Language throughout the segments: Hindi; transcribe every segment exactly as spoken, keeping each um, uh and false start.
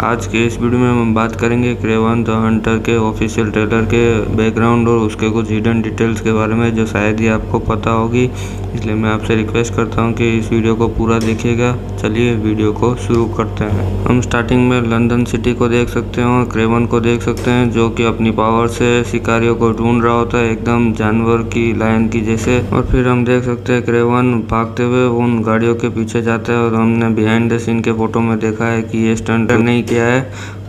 आज के इस वीडियो में हम बात करेंगे क्रेवन द हंटर के ऑफिशियल ट्रेलर के बैकग्राउंड और उसके कुछ हिडन डिटेल्स के बारे में जो शायद ही आपको पता होगी, इसलिए मैं आपसे रिक्वेस्ट करता हूं कि इस वीडियो को पूरा देखिएगा। चलिए वीडियो को शुरू करते हैं। हम स्टार्टिंग में लंदन सिटी को देख सकते हैं और क्रेवन को देख सकते हैं जो कि अपनी पावर से शिकारियों को ढूंढ रहा होता है, एकदम जानवर की, लायन की जैसे। और फिर हम देख सकते हैं क्रेवन भागते हुए उन गाड़ियों के पीछे जाता है और हमने बिहाइंड द सीन के फोटो में देखा है कि ये स्टंट नहीं किया है,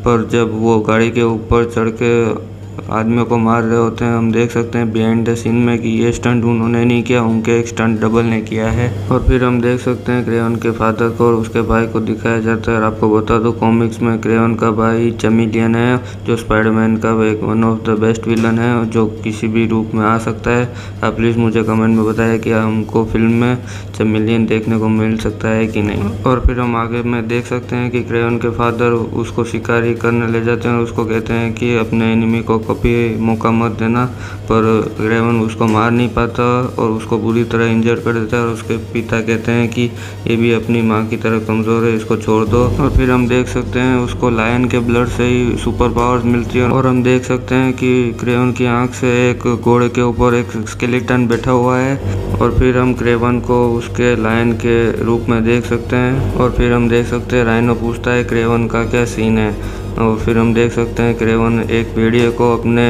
पर जब वो गाड़ी के ऊपर चढ़ के आदमियों को मार रहे होते हैं हम देख सकते हैं बिहाइंड द सीन में कि ये स्टंट उन्होंने नहीं किया, उनके एक स्टंट डबल ने किया है। और फिर हम देख सकते हैं क्रेवन के फादर को और उसके भाई को दिखाया जाता है। और आपको बता दो कॉमिक्स में क्रेवन का भाई चैमिलियन है जो स्पाइडरमैन का एक one of the best villain है जो किसी भी रूप में आ सकता है। आप प्लीज़ मुझे कमेंट में बताएं कि हमको फिल्म में चैमिलियन देखने को मिल सकता है कि नहीं। और फिर हम आगे में देख सकते हैं कि क्रेवन के फादर उसको शिकारी करने ले जाते हैं और उसको कहते हैं कि अपने एनिमी को कभी मौका मत देना, पर क्रेवन उसको मार नहीं पाता और उसको बुरी तरह इंजर कर देता है। और उसके पिता कहते हैं कि ये भी अपनी माँ की तरह कमज़ोर है, इसको छोड़ दो। और फिर हम देख सकते हैं उसको लायन के ब्लड से ही सुपर पावर्स मिलती है। और हम देख सकते हैं कि क्रेवन की आंख से एक घोड़े के ऊपर एक स्केलेटन बैठा हुआ है। और फिर हम क्रेवन को उसके लायन के रूप में देख सकते हैं। और फिर हम देख सकते हैं राइनो पूछता है क्रेवन का क्या सीन है। और फिर हम देख सकते हैं क्रेवन एक भेड़िए को अपने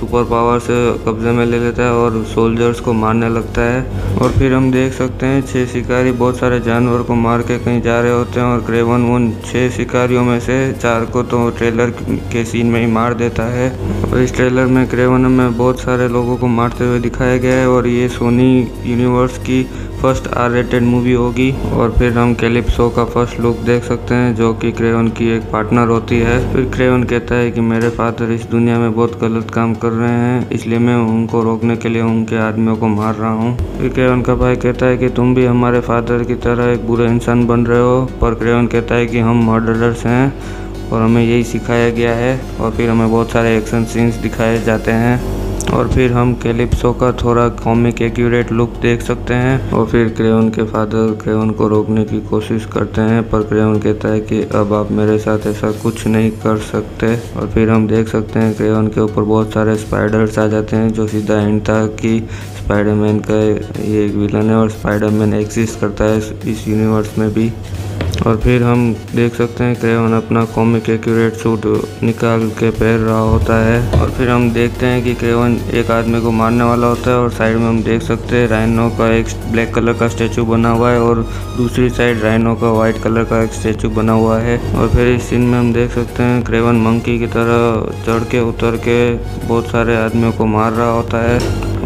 सुपर पावर से कब्जे में ले लेता है और सोल्जर्स को मारने लगता है। और फिर हम देख सकते हैं छह शिकारी बहुत सारे जानवर को मार के कहीं जा रहे होते हैं और क्रेवन उन छह शिकारियों में से चार को तो ट्रेलर के सीन में ही मार देता है। और इस ट्रेलर में क्रेवन में बहुत सारे लोगों को मारते हुए दिखाया गया है और ये सोनी यूनिवर्स की फर्स्ट आर रेटेड मूवी होगी। और फिर हम कैलिप्सो का फर्स्ट लुक देख सकते हैं जो कि क्रेवन की एक पार्टनर होती है। फिर क्रेवन कहता है कि मेरे फादर इस दुनिया में बहुत गलत काम कर रहे हैं, इसलिए मैं उनको रोकने के लिए उनके आदमियों को मार रहा हूँ। फिर क्रेवन का भाई कहता है कि तुम भी हमारे फादर की तरह एक बुरे इंसान बन रहे हो, पर क्रेवन कहता है कि हम मर्डरर्स हैं और हमें यही सिखाया गया है। और फिर हमें बहुत सारे एक्शन सीन्स दिखाए जाते हैं। और फिर हम कैलिप्सो का थोड़ा कॉमिक एक्यूरेट लुक देख सकते हैं। और फिर क्रेवन के फादर क्रेवन को रोकने की कोशिश करते हैं, पर क्रेवन कहता है कि अब आप मेरे साथ ऐसा कुछ नहीं कर सकते। और फिर हम देख सकते हैं क्रेवन के ऊपर बहुत सारे स्पाइडर्स आ जाते हैं जो सीधा एंड था कि स्पाइडरमैन का ये एक विलन है और स्पाइडरमैन एग्जिस्ट करता है इस यूनिवर्स में भी। और फिर हम देख सकते हैं क्रेवन अपना कॉमिक एक्यूरेट सूट निकाल के पहन रहा होता है। और फिर हम देखते हैं कि क्रेवन एक आदमी को मारने वाला होता है और साइड में हम देख सकते हैं राइनो का एक ब्लैक कलर का स्टैचू बना हुआ है और दूसरी साइड राइनो का वाइट कलर का एक स्टैचू बना हुआ है। और फिर इस सीन में हम देख सकते हैं क्रेवन मंकी की तरह चढ़ के उतर के बहुत सारे आदमियों को मार रहा होता है।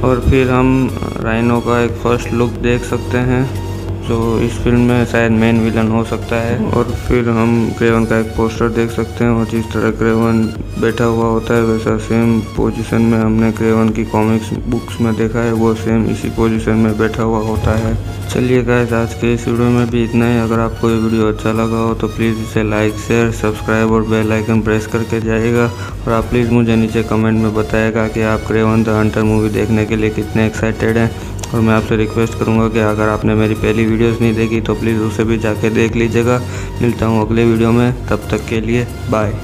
और फिर हम राइनो का एक फर्स्ट लुक देख सकते हैं जो इस फिल्म में शायद मेन विलन हो सकता है। और फिर हम क्रेवन का एक पोस्टर देख सकते हैं और जिस तरह क्रेवन बैठा हुआ होता है वैसा सेम पोजीशन में हमने क्रेवन की कॉमिक्स बुक्स में देखा है, वो सेम इसी पोजीशन में बैठा हुआ होता है। चलिए गाइस, आज के इस वीडियो में भी इतना ही। अगर आपको ये वीडियो अच्छा लगा हो तो प्लीज़ इसे लाइक, शेयर, सब्सक्राइब और बेल आइकन प्रेस करके जाइएगा। और आप प्लीज़ मुझे नीचे कमेंट में बताइएगा कि आप क्रेवन द हंटर मूवी देखने के लिए कितने एक्साइटेड हैं। और मैं आपसे रिक्वेस्ट करूंगा कि अगर आपने मेरी पहली वीडियोस नहीं देखी तो प्लीज़ उसे भी जाके देख लीजिएगा। मिलता हूं अगले वीडियो में, तब तक के लिए बाय।